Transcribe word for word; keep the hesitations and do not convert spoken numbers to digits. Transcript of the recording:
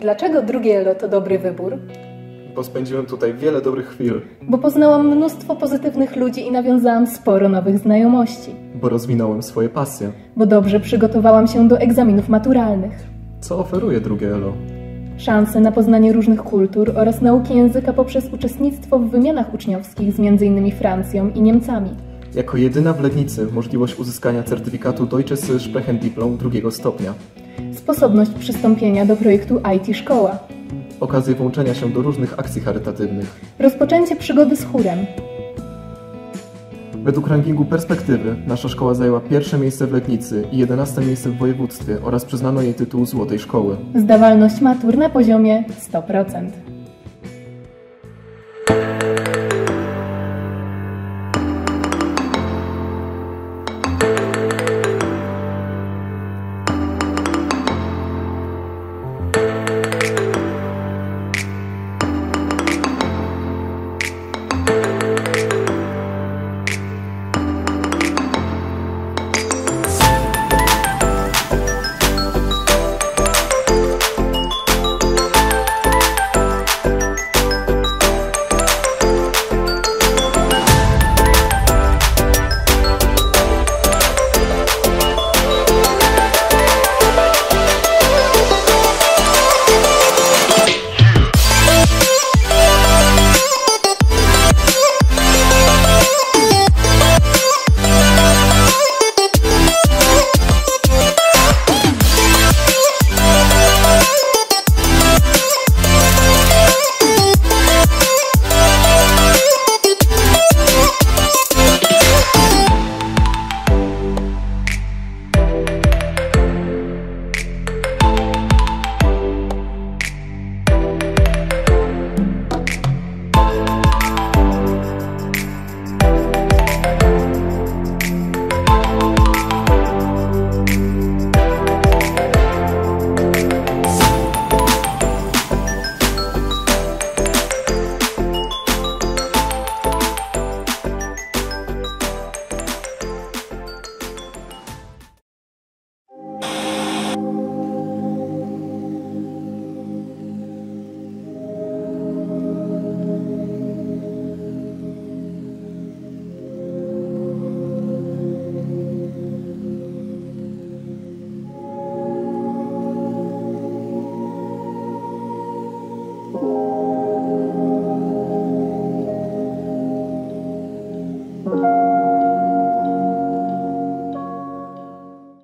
Dlaczego drugie E L O to dobry wybór? Bo spędziłem tutaj wiele dobrych chwil. Bo poznałam mnóstwo pozytywnych ludzi i nawiązałam sporo nowych znajomości. Bo rozwinąłem swoje pasje. Bo dobrze przygotowałam się do egzaminów maturalnych. Co oferuje drugie E L O? Szanse na poznanie różnych kultur oraz nauki języka poprzez uczestnictwo w wymianach uczniowskich z między innymi Francją i Niemcami. Jako jedyna w Legnicy możliwość uzyskania certyfikatu Deutsches Sprechen Diplom drugiego stopnia. Sposobność przystąpienia do projektu I T Szkoła. Okazję włączenia się do różnych akcji charytatywnych. Rozpoczęcie przygody z chórem. Według rankingu Perspektywy nasza szkoła zajęła pierwsze miejsce w Legnicy i jedenaste miejsce w województwie oraz przyznano jej tytuł Złotej Szkoły. Zdawalność matur na poziomie sto procent. Thank you.